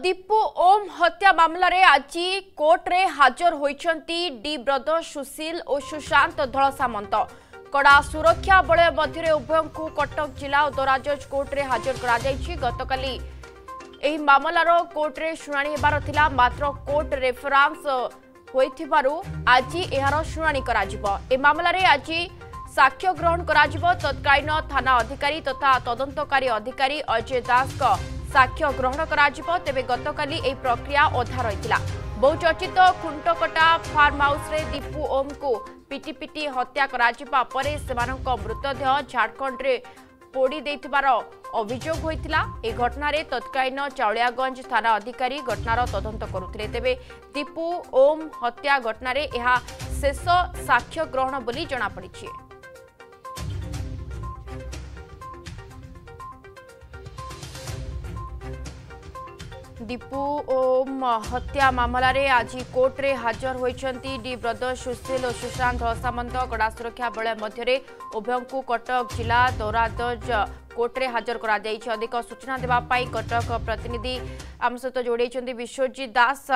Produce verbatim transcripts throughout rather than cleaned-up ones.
दीपू ओम हत्या मामला रे आज कोर्ट रे हाजर होइछंती डी ब्रदर सुशील और सुशांत ढलसामंत। कड़ा सुरक्षा बलय मध्य उभयों को कटक जिला और दोराजज कोर्ट रे हाजर करा जायछि। गतकाली एही मामलार कोर्ट रे सुनानी हेबार थिला, मात्र कोर्ट रेफरेंस होइथिबारु आज एहार सुनानी करा जिवो। ए मामला रे आज साक्ष्य ग्रहण करा जिवो। तत्कालीन थाना अधिकारी तथा तदंतकारी अधिकारी अजय दास को साक्ष्य ग्रहण कराजिबो। तेबे गतकाली ए प्रक्रिया अधा रहितिला। बहुचर्चित खुंटकटा फार्म हाउस रे दीपू ओम को पिटी पिटी हत्या कराजिबा परे सेमानक मृतदेह झारखंड रे पोड़ी देथिबार अभियोग होइतिला। ए घटना रे तत्कालीन चाड़ियागंज थाना अधिकारी घटनार तदंत करुथिले। तेबे दीपू ओम हत्या घटना रे एहा शेष साक्ष्य ग्रहण बोली जना पड़िछि। दीपू ओम हत्या मामला रे आज कोर्ट रे हाजर होइछंती डी ब्रदर सुशील और सुशांत ढलसामंत। कड़ा सुरक्षा बलय मध्य उभयों को कटक जिला दोराजज कोर्ट रे हाजर करा जायछि। अधिक सूचना देबा पाई कटक प्रतिनिधि आम सहित जोड़े विश्वजीत दास।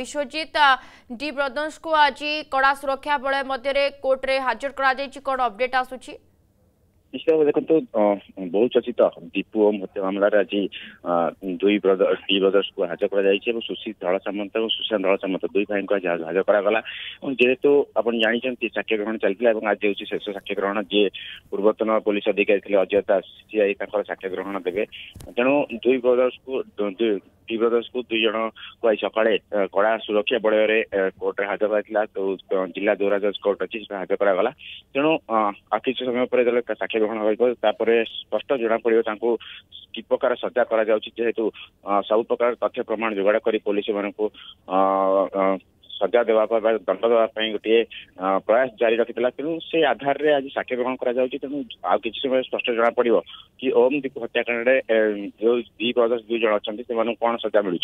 विश्वजीत, डी ब्रदर्स को आज कड़ा सुरक्षा बलय मध्य कोर्ट रे हाजर करा जायछि, कोन अपडेट आसुछि? देखो बहुत चर्चित दीपू ओम हत्या मामला आज दुई ब्रदर्स डी ब्रदर्स को हाजर कर सुशील ढलसामंत और सुशांत ढलसामंत दुई भाई को आज हाजर कराला। जेहेतु आप जानते साक्ष्य ग्रहण चलता, आज हूँ शेष साक्ष्य ग्रहण। जी पूर्वतन पुलिस अधिकारी थे अजय दास, सीआई साक्ष्य ग्रहण देवे। तेणु दुई ब्रदर्स को डी ब्रदर्स को दुई जन को आज सकाले कड़ा सुरक्षा बलय कोर्ट में हाजर कराला। तो जिला दोराजज कोर्ट अच्छी हाजर कराला। तेणु किस समय पर जब साक्ष्य ग्रहण तापरे स्पष्ट जना पड़ा कि प्रकार सजा करा जेहेतु सब प्रकार तथ्य प्रमाण जोगाड़ कर पुलिस मानक सजा देवा दंड देवाई गोटे प्रयास जारी रखी था। तेणु से आधार में आज साक्ष्य ग्रहण करा। तेणु आ कि समय स्पष्ट जना पड़ो कि ओम दीपू हत्याकांड जो दी ब्रदर्स दुई जन अच्छा से कौन सजा मिलू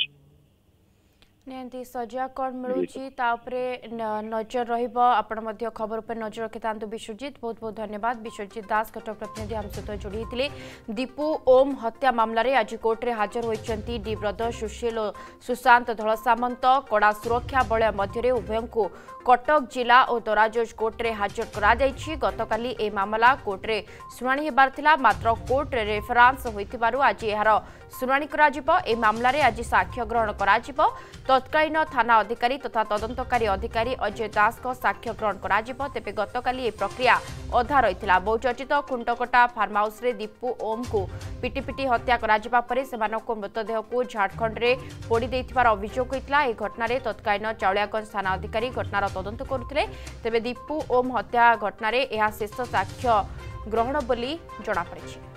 नेंती सजा कौन मिलूची तापरे नजर रहिबो। आपण मध्य खबर पर नजर रखि तांतु। विश्वजीत बहुत बहुत धन्यवाद। विश्वजीत दास कटक प्रतिनिधि हम सहित जोड़ी थिले। दीपू ओम हत्या मामला रे आज कोर्ट रे हाजर होइचंती डी ब्रदर सुशील और सुशांत ढलसामंत। कड़ा सुरक्षा बलय मध्य उभयों को कटक जिला और दोराजज कोर्ट रे हाजर करा जायछि। गतकाली ए मामला कोर्ट रे सुनानी हेबार थिला, मात्र कोर्ट रे रेफरेंस होइथिबारु आज एहार सुनानी करा जिवो। ए मामला रे आज साक्ष्य ग्रहण करा जिवो। तत्कालीन थाना अधिकारी तथा तदंतकारी अधिकारी अजय दास को साक्ष्य ग्रहण करा जिवो। तेबे गतकाली ए प्रक्रिया अधा रहितिला। बहुचर्चित खुंटकटा फार्म हाउस रे दीपू ओम को पिटी पिटी हत्या करा जिबा परे सेमानक मृतदेह को झारखंड रे पोड़ी देथिबार अभियोग होइतिला। ए घटना रे तत्कालीन चाड़ियागंज थाना अधिकारी घटनार तदंत करुथिले। तेबे दीपू ओम हत्या घटना रे एहा शेष साक्ष्य ग्रहण बोली जणापड़िछि।